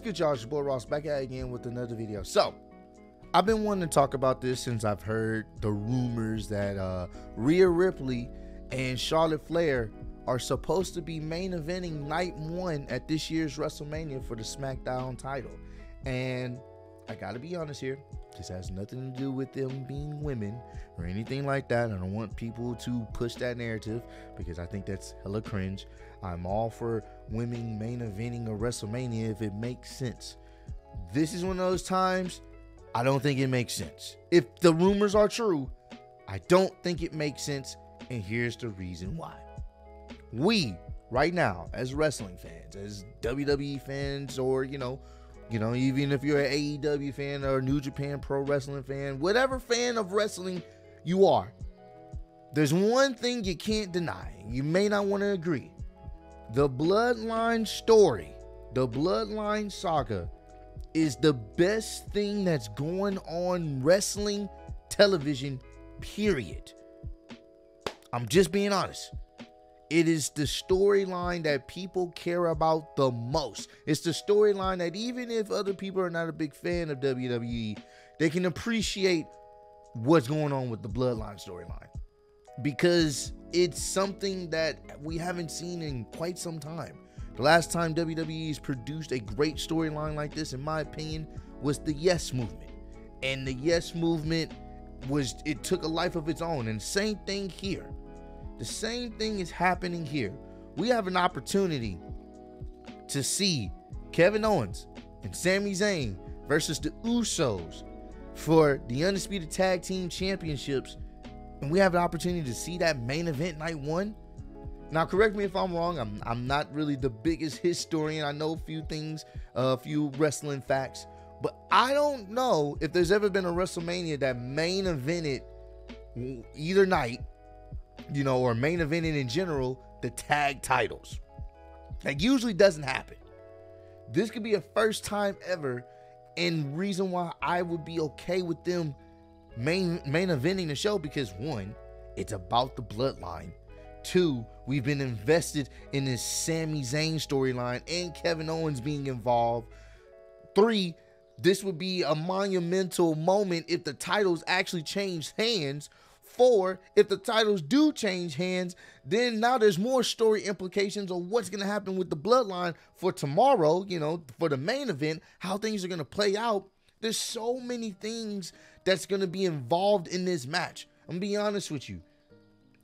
What's good, y'all? It's your boy Ross back at it again with another video. So, I've been wanting to talk about this since I've heard the rumors that Rhea Ripley and Charlotte Flair are supposed to be main eventing night one at this year's WrestleMania for the SmackDown title. And I gotta be honest here, this has nothing to do with them being women or anything like that. I don't want people to push that narrative because I think that's hella cringe. I'm all for women main eventing a WrestleMania if it makes sense. This is one of those times I don't think it makes sense. If the rumors are true, I don't think it makes sense, and here's the reason why. We, right now, as wrestling fans, as WWE fans, or you know, even if you're an AEW fan or a New Japan Pro Wrestling fan, whatever fan of wrestling you are, there's one thing you can't deny. You may not want to agree. The Bloodline story, the Bloodline saga, is the best thing that's going on wrestling television, period. I'm just being honest. It is the storyline that people care about the most. It's the storyline that even if other people are not a big fan of WWE, they can appreciate what's going on with the Bloodline storyline, because it's something that we haven't seen in quite some time. The last time WWE's produced a great storyline like this, in my opinion, was the Yes Movement. And the Yes Movement it took a life of its own. And same thing here. The same thing is happening here. We have an opportunity to see Kevin Owens and Sami Zayn versus the Usos for the Undisputed Tag Team Championships. And we have an opportunity to see that main event night one. Now, correct me if I'm wrong. I'm not really the biggest historian. I know a few things, a few wrestling facts. But I don't know if there's ever been a WrestleMania that main evented either night, you know, or main eventing in general, the tag titles. That usually doesn't happen. This could be a first time ever, and reason why I would be okay with them main eventing the show, because one, it's about the Bloodline. Two, we've been invested in this Sami Zayn storyline and Kevin Owens being involved. Three, this would be a monumental moment if the titles actually changed hands. Four, if the titles do change hands, then now there's more story implications of what's going to happen with the Bloodline for tomorrow, you know, for the main event, how things are going to play out. There's so many things that's going to be involved in this match. I'm going to be honest with you.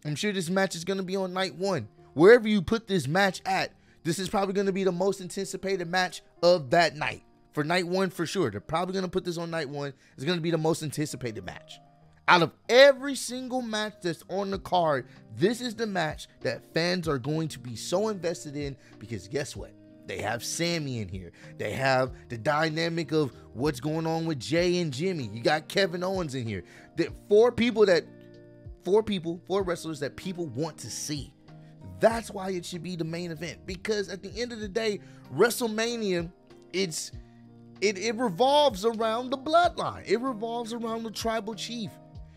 I'm sure this match is going to be on night one. Wherever you put this match at, this is probably going to be the most anticipated match of that night. For night one, for sure. They're probably going to put this on night one. It's going to be the most anticipated match. Out of every single match that's on the card, this is the match that fans are going to be so invested in, because guess what? They have Sami in here. They have the dynamic of what's going on with Jay and Jimmy. You got Kevin Owens in here. Four wrestlers that people want to see. That's why it should be the main event, because at the end of the day, WrestleMania, it revolves around the Bloodline. It revolves around the tribal chief.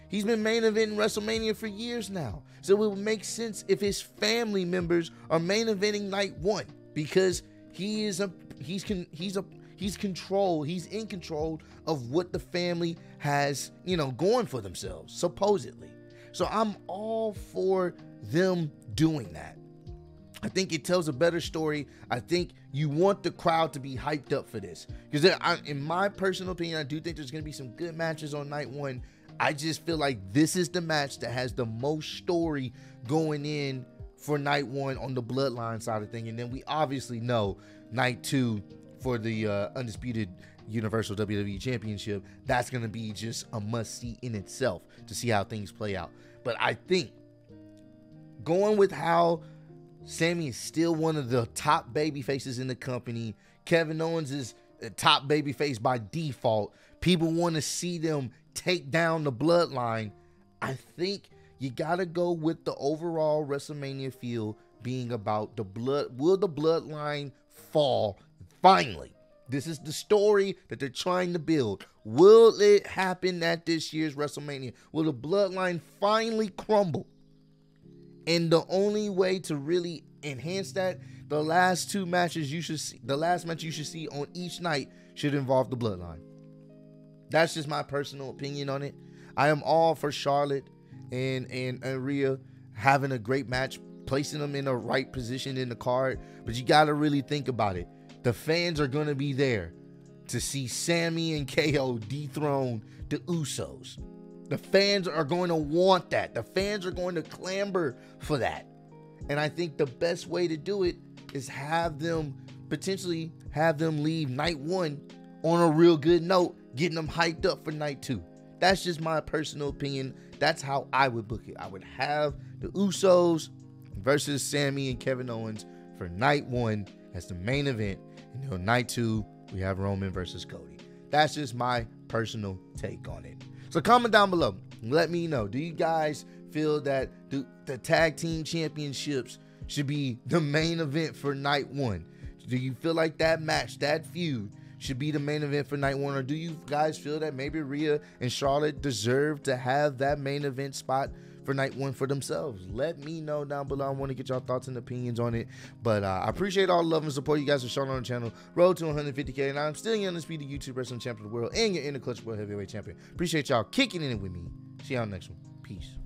He's been main eventing WrestleMania for years now. So it would make sense if his family members are main eventing night one, because he's in control of what the family has, you know, going for themselves, supposedly. So I'm all for them doing that. I think it tells a better story. I think you want the crowd to be hyped up for this, because in my personal opinion, I do think there's going to be some good matches on night one. I just feel like this is the match that has the most story going in for night one on the Bloodline side of thing. And then we obviously know night two for the Undisputed Universal WWE Championship. That's going to be just a must-see in itself to see how things play out. But I think going with how Sami is still one of the top baby faces in the company, Kevin Owens is a top baby face by default, people want to see them take down the Bloodline. I think you gotta go with the overall WrestleMania feel being about the blood. Will the Bloodline fall finally? This is the story that they're trying to build. Will it happen at this year's WrestleMania? Will the Bloodline finally crumble? And the only way to really enhance that the last two matches you should see, the last match you should see on each night should involve the Bloodline. That's just my personal opinion on it. I am all for Charlotte and Rhea having a great match, placing them in the right position in the card, but you got to really think about it. The fans are going to be there to see Sami and KO dethrone the Usos. The fans are going to want that. The fans are going to clamber for that. And I think the best way to do it is have them, potentially have them leave night one on a real good note, getting them hyped up for night two. That's just my personal opinion. That's how I would book it. I would have the Usos versus Sami and Kevin Owens for night one as the main event. And on night two, we have Roman versus Cody. That's just my personal take on it. So comment down below. Let me know. Do you guys feel that the tag team championships should be the main event for night one? Do you feel like that match, that feud, should be the main event for night one? Or do you guys feel that maybe Rhea and Charlotte deserve to have that main event spot for night one for themselves? Let me know down below. I want to get your thoughts and opinions on it, but I appreciate all the love and support you guys are showing on the channel. Road to 150k, and I'm still your Undisputed YouTube wrestling champion of the world and your Interclutch world heavyweight champion. Appreciate y'all kicking in it with me. See y'all next one. Peace.